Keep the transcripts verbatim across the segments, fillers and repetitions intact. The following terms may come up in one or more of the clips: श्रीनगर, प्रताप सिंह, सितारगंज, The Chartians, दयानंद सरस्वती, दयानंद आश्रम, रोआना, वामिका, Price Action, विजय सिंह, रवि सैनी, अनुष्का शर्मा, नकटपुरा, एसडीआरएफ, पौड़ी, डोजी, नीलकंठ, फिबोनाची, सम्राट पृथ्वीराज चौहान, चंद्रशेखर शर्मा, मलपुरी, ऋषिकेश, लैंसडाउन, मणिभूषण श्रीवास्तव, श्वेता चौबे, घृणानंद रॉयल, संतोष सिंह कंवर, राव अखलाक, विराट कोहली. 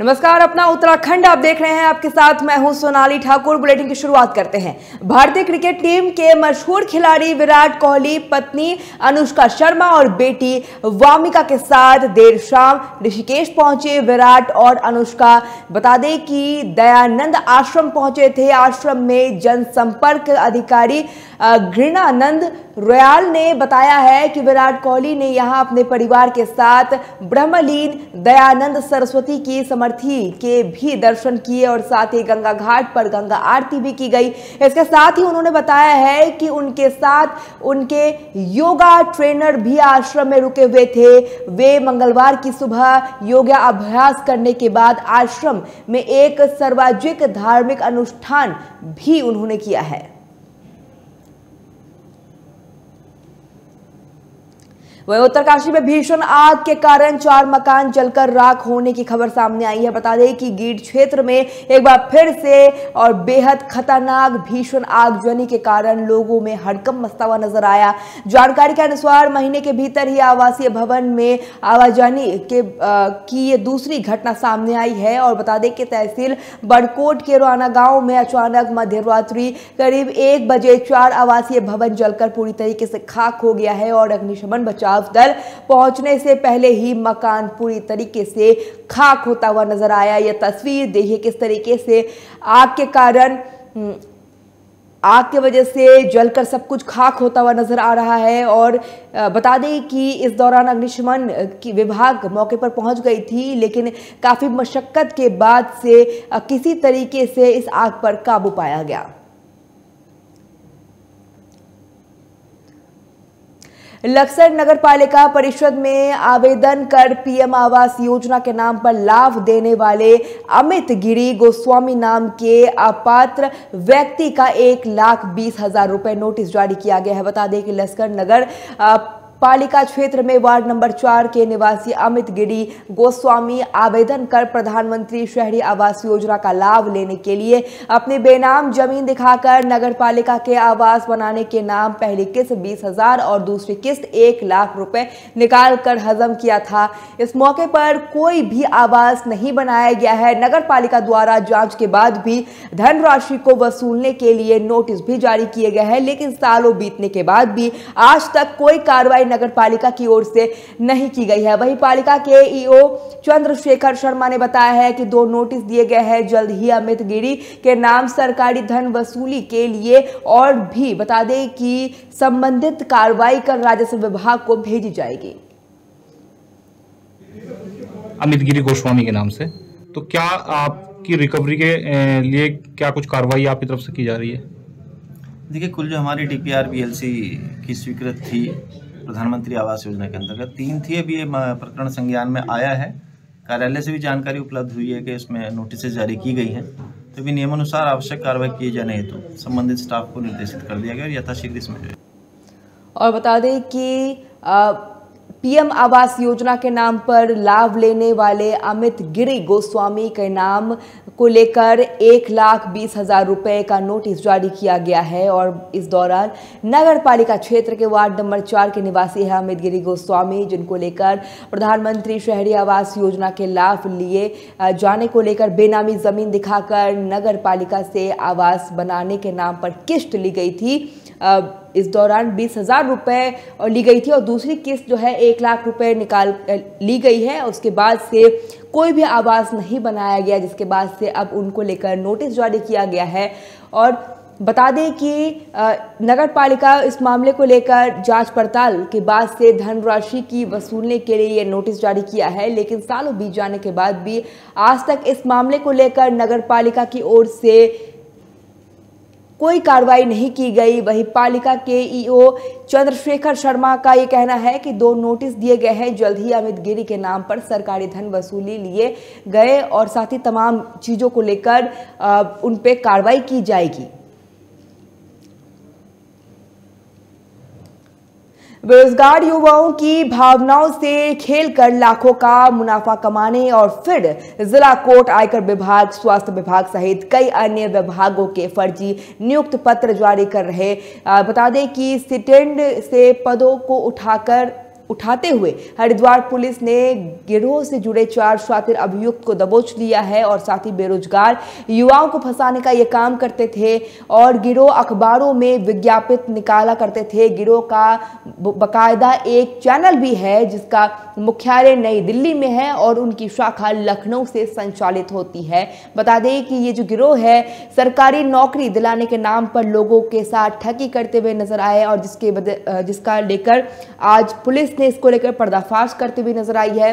नमस्कार, अपना उत्तराखंड आप देख रहे हैं। आपके साथ मैं हूं सोनाली ठाकुर। बुलेटिन की शुरुआत करते हैं। भारतीय क्रिकेट टीम के मशहूर खिलाड़ी विराट कोहली पत्नी अनुष्का शर्मा और बेटी वामिका के साथ देर शाम ऋषिकेश पहुंचे विराट और अनुष्का। बता दें कि दयानंद आश्रम पहुंचे थे। आश्रम में जनसंपर्क अधिकारी घृणानंद रॉयल ने बताया है कि विराट कोहली ने यहां अपने परिवार के साथ ब्रह्मलीन दयानंद सरस्वती की समर्थी के भी दर्शन किए और साथ ही गंगा घाट पर गंगा आरती भी की गई। इसके साथ ही उन्होंने बताया है कि उनके साथ उनके योगा ट्रेनर भी आश्रम में रुके हुए थे। वे मंगलवार की सुबह योगा अभ्यास करने के बाद आश्रम में एक सार्वजनिक धार्मिक अनुष्ठान भी उन्होंने किया है। वहीं उत्तरकाशी में भीषण आग के कारण चार मकान जलकर राख होने की खबर सामने आई है। बता दें कि गीड़ क्षेत्र में एक बार फिर से और बेहद खतरनाक भीषण आगजनी के कारण लोगों में हड़कंप मचता हुआ नजर आया। जानकारी के अनुसार महीने के भीतर ही आवासीय भवन में आवाजानी के आ, की ये दूसरी घटना सामने आई है। और बता दें कि तहसील बड़कोट के रोआना गाँव में अचानक मध्यरात्रि करीब एक बजे चार आवासीय भवन जलकर पूरी तरीके से खाक हो गया है और अग्निशमन बचाव दल पहुंचने से पहले ही मकान पूरी तरीके से खाक होता हुआ नजर आया। यह तस्वीर देखिए किस तरीके से आग के कारण आग के वजह से जलकर सब कुछ खाक होता हुआ नजर आ रहा है। और बता दें कि इस दौरान अग्निशमन की विभाग मौके पर पहुंच गई थी, लेकिन काफी मशक्कत के बाद से किसी तरीके से इस आग पर काबू पाया गया। लक्सर नगर पालिका परिषद में आवेदन कर पीएम आवास योजना के नाम पर लाभ देने वाले अमित गिरी गोस्वामी नाम के अपात्र व्यक्ति का एक लाख बीस हजार रुपये नोटिस जारी किया गया है। बता दें कि लक्सर नगर आ, पालिका क्षेत्र में वार्ड नंबर चार के निवासी अमित गिरी गोस्वामी आवेदन कर प्रधानमंत्री शहरी आवास योजना का लाभ लेने के लिए अपनी बेनाम जमीन दिखाकर नगर पालिका के आवास बनाने के नाम पहली किस्त बीस हजार और दूसरी किस्त एक लाख रुपए निकाल कर हजम किया था। इस मौके पर कोई भी आवास नहीं बनाया गया है। नगर पालिका द्वारा जांच के बाद भी धनराशि को वसूलने के लिए नोटिस भी जारी किए गए हैं, लेकिन सालों बीतने के बाद भी आज तक कोई कार्रवाई नगर पालिका की ओर से नहीं की गई है। वहीं पालिका के ईओ चंद्रशेखर शर्मा ने बताया है कि दो नोटिस दिए गए हैं। जल्द ही अमित गिरी के नाम सरकारी धन वसूली के लिए और भी बता दें कि संबंधित कार्रवाई कर राजस्व विभाग को भेजी जाएगी। अमित गिरी गोस्वामी के नाम से तो क्या आपकी रिकवरी के लिए क्या कुछ कार्रवाई आपकी तरफ से की जा रही है? देखिए, कुल जो हमारी डीपीआर बीएलसी की स्वीकृत थी प्रधानमंत्री आवास योजना के अंतर्गत तीन थी। अभी ये प्रकरण संज्ञान में आया है। कार्यालय से भी जानकारी उपलब्ध हुई है कि इसमें नोटिसेज जारी की गई हैं, तो भी नियमानुसार आवश्यक कार्रवाई किए जाने हेतु तो संबंधित स्टाफ को निर्देशित कर दिया गया और यथाशीघ्र इसमें। और बता दें कि आ... पीएम आवास योजना के नाम पर लाभ लेने वाले अमित गिरी गोस्वामी के नाम को लेकर एक लाख बीस हजार रुपये का नोटिस जारी किया गया है। और इस दौरान नगर पालिका क्षेत्र के वार्ड नंबर चार के निवासी हैं अमित गिरी गोस्वामी, जिनको लेकर प्रधानमंत्री शहरी आवास योजना के लाभ लिए जाने को लेकर बेनामी जमीन दिखाकर नगर पालिका से आवास बनाने के नाम पर किश्त ली गई थी। इस दौरान बीस हजार रुपये और ली गई थी और दूसरी किस्त जो है एक लाख रुपए निकाल ली गई है। उसके बाद से कोई भी आवास नहीं बनाया गया, जिसके बाद से अब उनको लेकर नोटिस जारी किया गया है। और बता दें कि नगर पालिका इस मामले को लेकर जांच पड़ताल के बाद से धनराशि की वसूलने के लिए ये नोटिस जारी किया है, लेकिन सालों बीत जाने के बाद भी आज तक इस मामले को लेकर नगर पालिका की ओर से कोई कार्रवाई नहीं की गई। वहीं पालिका के ईओ चंद्रशेखर शर्मा का ये कहना है कि दो नोटिस दिए गए हैं। जल्द ही अमित गिरी के नाम पर सरकारी धन वसूली लिए गए और साथ ही तमाम चीज़ों को लेकर उन पे कार्रवाई की जाएगी। बेरोजगार युवाओं की भावनाओं से खेलकर लाखों का मुनाफा कमाने और फिर जिला कोर्ट, आयकर विभाग, स्वास्थ्य विभाग सहित कई अन्य विभागों के फर्जी नियुक्त पत्र जारी कर रहे। बता दें कि सिटेंड से पदों को उठाकर उठाते हुए हरिद्वार पुलिस ने गिरोह से जुड़े चार शातिर अभियुक्त को दबोच लिया है और साथ ही बेरोजगार युवाओं को फंसाने का ये काम करते थे और गिरोह अखबारों में विज्ञापित निकाला करते थे। गिरोह का बकायदा एक चैनल भी है जिसका मुख्यालय नई दिल्ली में है और उनकी शाखा लखनऊ से संचालित होती है। बता दें कि ये जो गिरोह है सरकारी नौकरी दिलाने के नाम पर लोगों के साथ ठगी करते हुए नजर आए और जिसके जिसका लेकर आज पुलिस ने इसको लेकर पर्दाफाश करते हुए नजर आई है।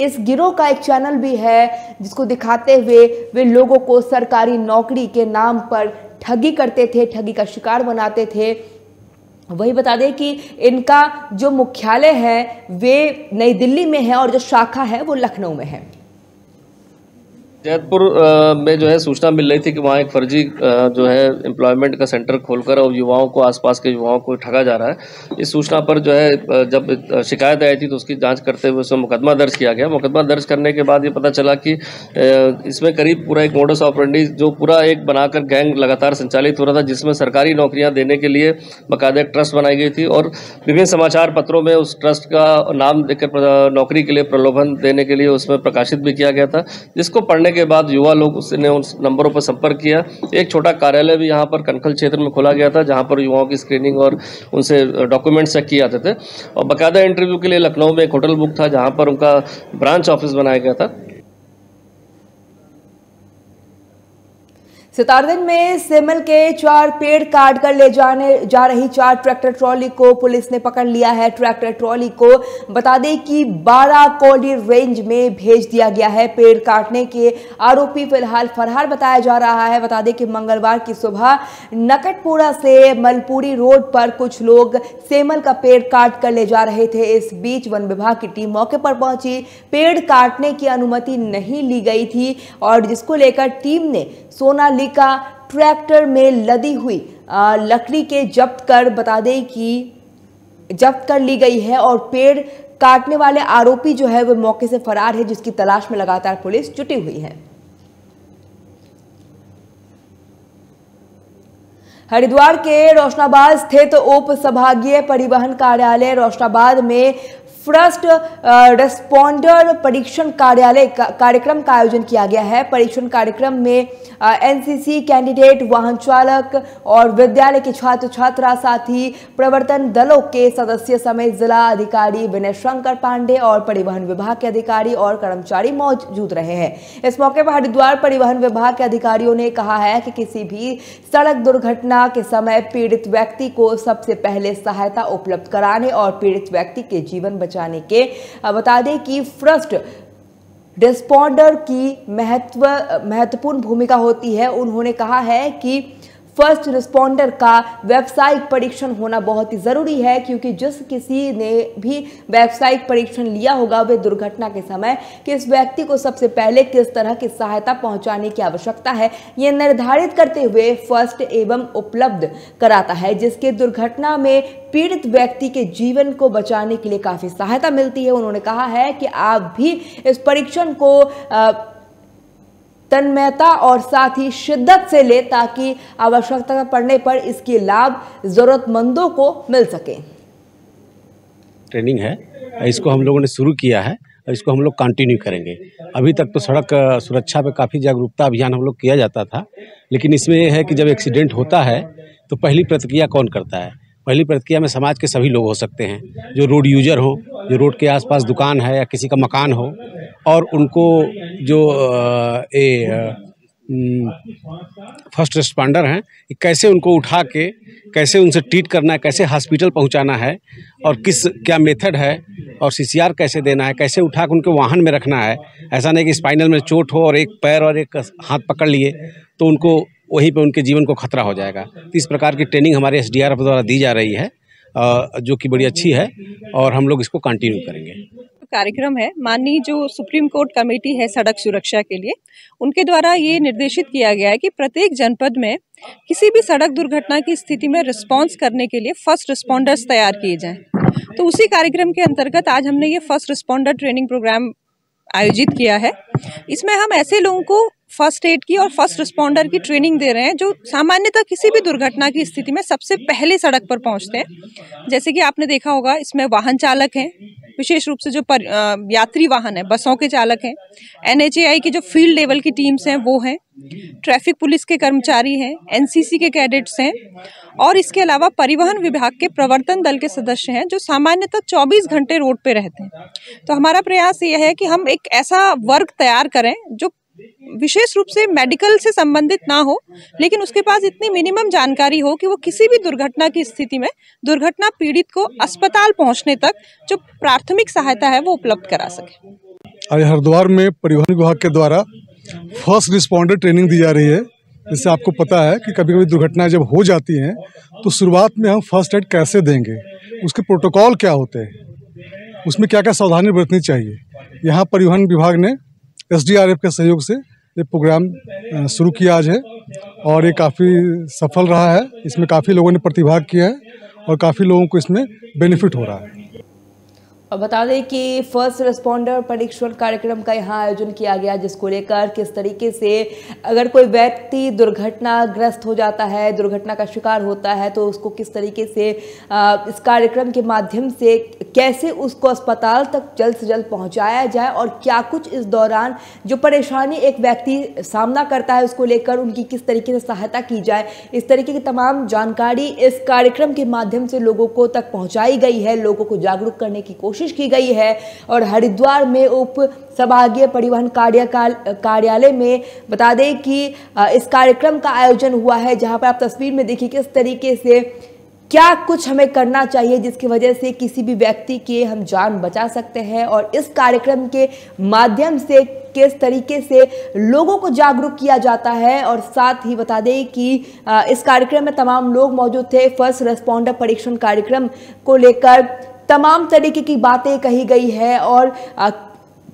इस गिरोह का एक चैनल भी है जिसको दिखाते हुए वे लोगों को सरकारी नौकरी के नाम पर ठगी करते थे, ठगी का शिकार बनाते थे। वही बता दें कि इनका जो मुख्यालय है वे नई दिल्ली में है और जो शाखा है वो लखनऊ में है। जयपुर में जो है सूचना मिल रही थी कि वहाँ एक फर्जी जो है एम्प्लॉयमेंट का सेंटर खोलकर और युवाओं को आसपास के युवाओं को ठगा जा रहा है। इस सूचना पर जो है जब शिकायत आई थी तो उसकी जांच करते हुए उसमें मुकदमा दर्ज किया गया। मुकदमा दर्ज करने के बाद ये पता चला कि इसमें करीब पूरा एक मोडस ऑपरेंडी जो पूरा एक बनाकर गैंग लगातार संचालित हो रहा था, जिसमें सरकारी नौकरियाँ देने के लिए बाकायदा एक ट्रस्ट बनाई गई थी और विभिन्न समाचार पत्रों में उस ट्रस्ट का नाम देकर नौकरी के लिए प्रलोभन देने के लिए उसमें प्रकाशित भी किया गया था, जिसको पढ़ने के बाद युवा लोग उसने उन नंबरों पर संपर्क किया। एक छोटा कार्यालय भी यहाँ पर कनखल क्षेत्र में खोला गया था जहाँ पर युवाओं की स्क्रीनिंग और उनसे डॉक्यूमेंट्स चेक किए जाते थे और बाकायदा इंटरव्यू के लिए लखनऊ में एक होटल बुक था जहाँ पर उनका ब्रांच ऑफिस बनाया गया था। सितारगंज में सिमल के चार पेड़ काटकर ले जाने जा रही चार ट्रैक्टर ट्रॉली को पुलिस ने पकड़ लिया है। ट्रैक्टर ट्रॉली को बता दें कि बारह कोडी रेंज में भेज दिया गया है। पेड़ काटने के आरोपी फिलहाल फरार बताया जा रहा है। बता दें कि मंगलवार की सुबह नकटपुरा से मलपुरी रोड पर कुछ लोग सेमल का पेड़ काट कर ले जा रहे थे। इस बीच वन विभाग की टीम मौके पर पहुंची। पेड़ काटने की अनुमति नहीं ली गई थी और जिसको लेकर टीम ने सोना का ट्रैक्टर में लदी हुई लकड़ी के जब्त कर बता दें कि जब्त कर ली गई है और पेड़ काटने वाले आरोपी जो है वह मौके से फरार है, जिसकी तलाश में लगातार पुलिस जुटी हुई है। हरिद्वार के रोशनाबाद स्थित उप संभागीय परिवहन कार्यालय रोशनाबाद में फर्स्ट रेस्पॉन्डर परीक्षण कार्यालय का, कार्यक्रम का आयोजन किया गया है। परीक्षण कार्यक्रम में एनसीसी कैंडिडेट, वाहन चालक और विद्यालय के छात्र छात्रा साथ ही प्रवर्तन दलों के सदस्य समेत जिला अधिकारी विनय शंकर पांडे और परिवहन विभाग के अधिकारी और कर्मचारी मौजूद रहे हैं। इस मौके पर हरिद्वार परिवहन विभाग के अधिकारियों ने कहा है कि किसी भी सड़क दुर्घटना के समय पीड़ित व्यक्ति को सबसे पहले सहायता उपलब्ध कराने और पीड़ित व्यक्ति के जीवन जाने के बता दें कि फर्स्ट रेस्पॉन्डर की महत्व महत्वपूर्ण भूमिका होती है। उन्होंने कहा है कि फर्स्ट रिस्पॉन्डर का व्यावसायिक परीक्षण होना बहुत ही ज़रूरी है, क्योंकि जिस किसी ने भी व्यावसायिक परीक्षण लिया होगा वे दुर्घटना के समय किस व्यक्ति को सबसे पहले किस तरह की सहायता पहुंचाने की आवश्यकता है ये निर्धारित करते हुए फर्स्ट एवं उपलब्ध कराता है, जिसके दुर्घटना में पीड़ित व्यक्ति के जीवन को बचाने के लिए काफ़ी सहायता मिलती है। उन्होंने कहा है कि आप भी इस परीक्षण को आ, तन्मयता और साथ ही शिद्दत से ले ताकि आवश्यकता पड़ने पर इसके लाभ जरूरतमंदों को मिल सके। ट्रेनिंग है, इसको हम लोगों ने शुरू किया है और इसको हम लोग कंटिन्यू करेंगे। अभी तक तो सड़क सुरक्षा पे काफ़ी जागरूकता अभियान हम लोग किया जाता था, लेकिन इसमें यह है कि जब एक्सीडेंट होता है तो पहली प्रतिक्रिया कौन करता है? पहली प्रतिक्रिया में समाज के सभी लोग हो सकते हैं, जो रोड यूजर हो, जो रोड के आसपास दुकान है या किसी का मकान हो, और उनको जो ए फर्स्ट रिस्पॉन्डर हैं कैसे उनको उठा के कैसे उनसे ट्रीट करना है, कैसे हॉस्पिटल पहुंचाना है और किस क्या मेथड है और सीसीआर कैसे देना है, कैसे उठा के उनके वाहन में रखना है। ऐसा नहीं कि स्पाइनल में चोट हो और एक पैर और एक हाथ पकड़ लिए तो उनको वहीं पे उनके जीवन को खतरा हो जाएगा। तो इस प्रकार की ट्रेनिंग हमारे एसडीआरएफ द्वारा दी जा रही है जो कि बड़ी अच्छी है और हम लोग इसको कंटिन्यू करेंगे। कार्यक्रम है माननीय जो सुप्रीम कोर्ट कमेटी है सड़क सुरक्षा के लिए, उनके द्वारा ये निर्देशित किया गया है कि प्रत्येक जनपद में किसी भी सड़क दुर्घटना की स्थिति में रिस्पॉन्स करने के लिए फर्स्ट रिस्पॉन्डर्स तैयार किए जाएं। तो उसी कार्यक्रम के अंतर्गत आज हमने ये फर्स्ट रिस्पॉन्डर ट्रेनिंग प्रोग्राम आयोजित किया है। इसमें हम ऐसे लोगों को फर्स्ट एड की और फर्स्ट रिस्पॉन्डर की ट्रेनिंग दे रहे हैं, जो सामान्यतः किसी भी दुर्घटना की स्थिति में सबसे पहले सड़क पर पहुंचते हैं। जैसे कि आपने देखा होगा, इसमें वाहन चालक हैं, विशेष रूप से जो पर, यात्री वाहन है, बसों के चालक हैं, एन एच ए आई की जो फील्ड लेवल की टीम्स हैं वो हैं, ट्रैफिक पुलिस के कर्मचारी हैं, एन सी सी के कैडेट्स हैं, और इसके अलावा परिवहन विभाग के प्रवर्तन दल के सदस्य हैं, जो सामान्यतः चौबीस घंटे रोड पे रहते हैं। तो हमारा प्रयास यह है कि हम एक ऐसा वर्ग तैयार करें जो विशेष रूप से मेडिकल से संबंधित ना हो, लेकिन उसके पास इतनी मिनिमम जानकारी हो कि वो किसी भी दुर्घटना की स्थिति में दुर्घटना पीड़ित को अस्पताल पहुंचने तक जो प्राथमिक सहायता है वो उपलब्ध करा सके। आज हरिद्वार में परिवहन विभाग के द्वारा फर्स्ट रिस्पॉन्डर ट्रेनिंग दी जा रही है। जैसे आपको पता है कि कभी कभी दुर्घटनाएं जब हो जाती हैं तो शुरुआत में हम फर्स्ट एड कैसे देंगे, उसके प्रोटोकॉल क्या होते हैं, उसमें क्या क्या सावधानी बरतनी चाहिए। यहाँ परिवहन विभाग ने एस डी आर एफ के सहयोग से ये प्रोग्राम शुरू किया आज है और ये काफ़ी सफल रहा है। इसमें काफ़ी लोगों ने प्रतिभाग किया है और काफ़ी लोगों को इसमें बेनिफिट हो रहा है। और बता दें कि फर्स्ट रिस्पॉन्डर परीक्षण कार्यक्रम का यहाँ आयोजन किया गया, जिसको लेकर किस तरीके से अगर कोई व्यक्ति दुर्घटनाग्रस्त हो जाता है, दुर्घटना का शिकार होता है, तो उसको किस तरीके से इस कार्यक्रम के माध्यम से कैसे उसको अस्पताल तक जल्द से जल्द पहुँचाया जाए और क्या कुछ इस दौरान जो परेशानी एक व्यक्ति सामना करता है उसको लेकर उनकी किस तरीके से सहायता की जाए, इस तरीके की तमाम जानकारी इस कार्यक्रम के माध्यम से लोगों को तक पहुँचाई गई है। लोगों को जागरूक करने की कोशिश की गई है और हरिद्वार में उप संभागीय परिवहन कार्यालय में बता दें कि इस कार्यक्रम का आयोजन हुआ है, जहां पर आप तस्वीर में देखिए किस तरीके से क्या कुछ हमें करना चाहिए जिसकी वजह से किसी भी व्यक्ति की हम जान बचा सकते हैं और इस कार्यक्रम के माध्यम से किस तरीके से लोगों को जागरूक किया जाता है। और साथ ही बता दें कि इस कार्यक्रम में तमाम लोग मौजूद थे। फर्स्ट रेस्पॉन्डर परीक्षण कार्यक्रम को लेकर तमाम तरीके की बातें कही गई है और आ,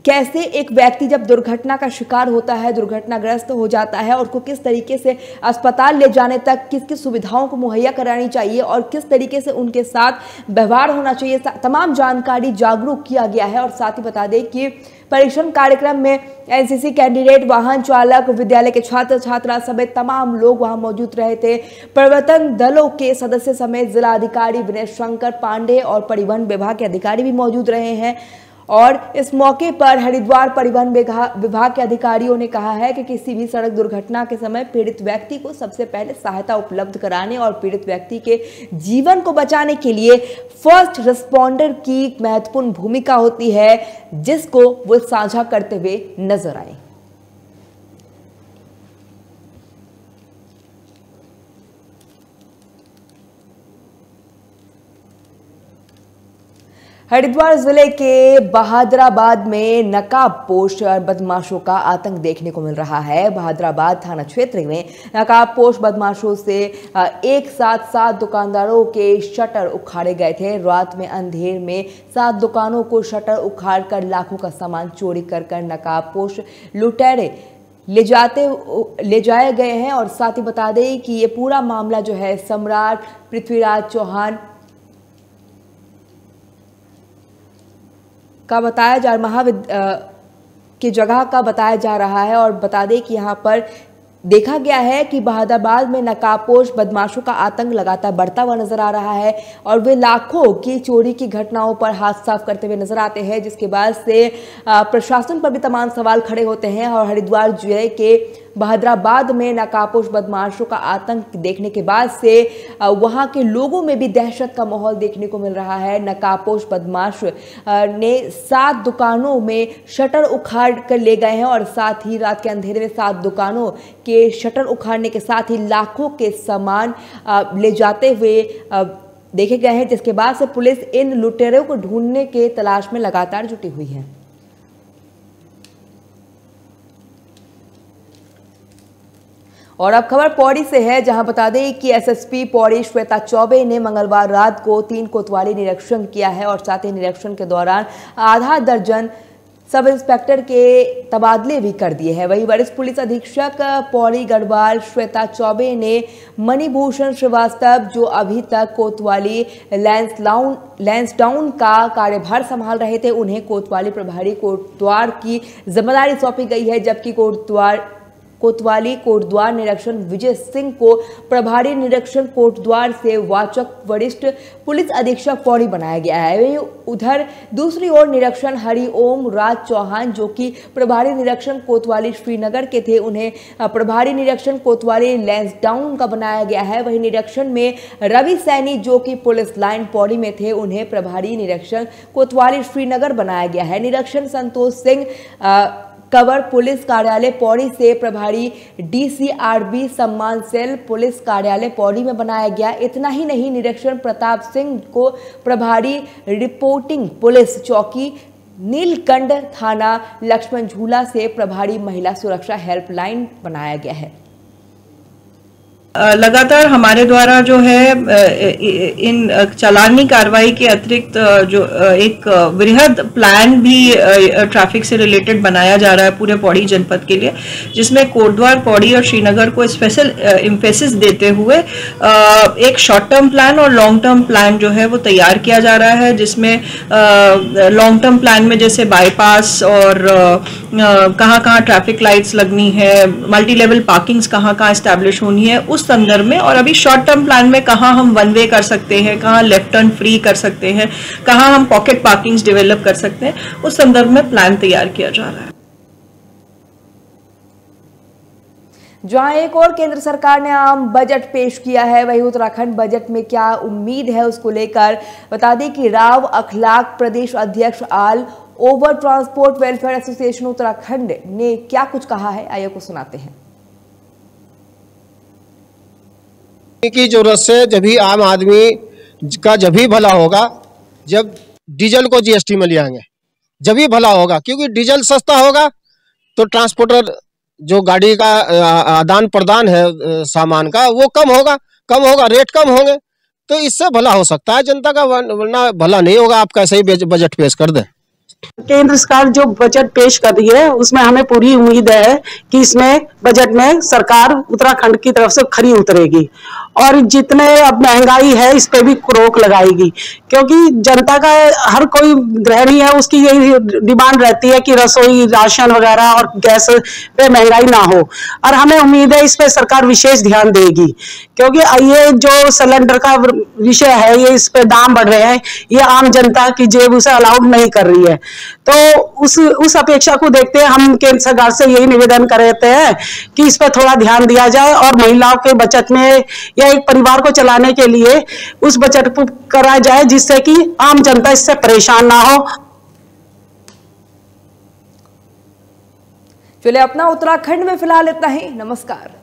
कैसे एक व्यक्ति जब दुर्घटना का शिकार होता है, दुर्घटनाग्रस्त हो जाता है, और उसको किस तरीके से अस्पताल ले जाने तक किस किस सुविधाओं को मुहैया करानी चाहिए और किस तरीके से उनके साथ व्यवहार होना चाहिए, तमाम जानकारी जागरूक किया गया है। और साथ ही बता दें कि परीक्षण कार्यक्रम में एन सी सी कैंडिडेट, वाहन चालक, विद्यालय के छात्र छात्रा समेत तमाम लोग वहां मौजूद रहे थे। प्रवर्तन दलों के सदस्य समेत जिला अधिकारी विनय शंकर पांडे और परिवहन विभाग के अधिकारी भी मौजूद रहे हैं। और इस मौके पर हरिद्वार परिवहन विभाग के अधिकारियों ने कहा है कि किसी भी सड़क दुर्घटना के समय पीड़ित व्यक्ति को सबसे पहले सहायता उपलब्ध कराने और पीड़ित व्यक्ति के जीवन को बचाने के लिए फर्स्ट रिस्पॉन्डर की महत्वपूर्ण भूमिका होती है, जिसको वो साझा करते हुए नजर आए। हरिद्वार जिले के बहादराबाद में नकाबपोश बदमाशों का आतंक देखने को मिल रहा है। बहादराबाद थाना क्षेत्र में नकाबपोश बदमाशों से एक साथ सात दुकानदारों के शटर उखाड़े गए थे। रात में अंधेर में सात दुकानों को शटर उखाड़कर लाखों का सामान चोरी कर कर नकाबपोश लुटेरे ले जाते ले जाए गए हैं। और साथ ही बता दें कि ये पूरा मामला जो है सम्राट पृथ्वीराज चौहान का बताया जा महाविद्या की जगह का बताया जा रहा है। और बता दें कि यहाँ पर देखा गया है कि बहादराबाद में नकाबपोश बदमाशों का आतंक लगातार बढ़ता हुआ नजर आ रहा है और वे लाखों की चोरी की घटनाओं पर हाथ साफ करते हुए नजर आते हैं, जिसके बाद से प्रशासन पर भी तमाम सवाल खड़े होते हैं। और हरिद्वार जिले के बहादराबाद में नकाबपोश बदमाशों का आतंक देखने के बाद से वहां के लोगों में भी दहशत का माहौल देखने को मिल रहा है। नकाबपोश बदमाश ने सात दुकानों में शटर उखाड़ कर ले गए हैं और साथ ही रात के अंधेरे में सात दुकानों के शटर उखाड़ने के साथ ही लाखों के सामान ले जाते हुए देखे गए हैं, जिसके बाद से पुलिस इन लुटेरों को ढूंढने के तलाश में लगातार जुटी हुई है। और अब खबर पौड़ी से है, जहां बता दें कि S S P पौड़ी श्वेता चौबे ने मंगलवार रात को तीन कोतवाली निरीक्षण किया है और साथ ही निरीक्षण के दौरान आधा दर्जन सब इंस्पेक्टर के तबादले भी कर दिए हैं। वहीं वरिष्ठ पुलिस अधीक्षक पौड़ी गढ़वाल श्वेता चौबे ने मणिभूषण श्रीवास्तव, जो अभी तक कोतवाली लैंसडाउन लैंसडाउन का कार्यभार संभाल रहे थे, उन्हें कोतवाली प्रभारी कोटद्वार की जिम्मेदारी सौंपी गई है, जबकि कोटद्वार कोतवाली कोटद्वार निरीक्षण विजय सिंह को प्रभारी निरीक्षण कोटद्वार से वाचक वरिष्ठ पुलिस अधीक्षक पौड़ी बनाया गया है। वहीं उधर दूसरी ओर निरीक्षण हरिओम राज चौहान जो कि प्रभारी निरीक्षण कोतवाली श्रीनगर के थे, उन्हें प्रभारी निरीक्षण कोतवाली लैंसडाउन का बनाया गया है। वहीं निरीक्षण में रवि सैनी जो कि पुलिस लाइन पौड़ी में थे, उन्हें प्रभारी निरीक्षण कोतवाली श्रीनगर बनाया गया है। निरीक्षण संतोष सिंह कंवर पुलिस कार्यालय पौड़ी से प्रभारी डीसीआरबी सम्मान सेल पुलिस कार्यालय पौड़ी में बनाया गया। इतना ही नहीं, निरीक्षण प्रताप सिंह को प्रभारी रिपोर्टिंग पुलिस चौकी नीलकंठ थाना लक्ष्मण झूला से प्रभारी महिला सुरक्षा हेल्पलाइन बनाया गया है। लगातार हमारे द्वारा जो है इन चालानी कार्रवाई के अतिरिक्त जो एक वृहद प्लान भी ट्रैफिक से रिलेटेड बनाया जा रहा है पूरे पौड़ी जनपद के लिए, जिसमें कोटद्वार पौड़ी और श्रीनगर को स्पेशल इम्फेसिस देते हुए एक शॉर्ट टर्म प्लान और लॉन्ग टर्म प्लान जो है वो तैयार किया जा रहा है, जिसमें लॉन्ग टर्म प्लान में जैसे बाईपास और कहाँ कहाँ ट्रैफिक लाइट्स लगनी है, मल्टी लेवल पार्किंग्स कहाँ कहाँ इस्टेब्लिश होनी है उस संदर्भ में, और अभी शॉर्ट टर्म प्लान में कहाँ हम वन वे कर सकते हैं, कहाँ लेफ्ट टर्न फ्री कर सकते हैं, कहाँ हम पॉकेट पार्किंग्स डेवलप कर सकते हैं, उस संदर्भ में प्लान तैयार किया जा रहा है। जहां एक और केंद्र सरकार ने आम बजट पेश किया है, वहीं उत्तराखंड बजट में क्या उम्मीद है उसको लेकर बता दें कि राव अखलाक प्रदेश अध्यक्ष all over transport welfare association Uttarakhand ने क्या कुछ कहा है, आइए को सुनाते हैं। की जरूरत से जब भी आम आदमी का जब भी भला होगा जब डीजल को जीएसटी में ले आएंगे, जब भी भला होगा, क्योंकि डीजल सस्ता होगा तो ट्रांसपोर्टर जो गाड़ी का आदान प्रदान है सामान का वो कम होगा, कम होगा रेट कम होंगे, तो इससे भला हो सकता है जनता का, वरना भला नहीं होगा। आप कैसे ही बजट पेश कर दें। केंद्र सरकार जो बजट पेश कर रही है उसमें हमें पूरी उम्मीद है कि इसमें बजट में सरकार उत्तराखंड की तरफ से खरी उतरेगी और जितने अब महंगाई है इस पे भी रोक लगाएगी, क्योंकि जनता का हर कोई गृहिणी है उसकी यही डिमांड रहती है कि रसोई राशन वगैरह और गैस पे महंगाई ना हो, और हमें उम्मीद है इस पे सरकार विशेष ध्यान देगी, क्योंकि ये जो सिलेंडर का विषय है ये इस पे दाम बढ़ रहे हैं, ये आम जनता की जेब उसे अलाउड नहीं कर रही है, तो उस उस अपेक्षा को देखते हैं हम केंद्र सरकार से यही निवेदन करते हैं कि इस पर थोड़ा ध्यान दिया जाए और महिलाओं के बचत में या एक परिवार को चलाने के लिए उस बचत को कराया जाए जिससे कि आम जनता इससे परेशान ना हो। चलिए अपना उत्तराखंड में फिलहाल इतना ही, नमस्कार।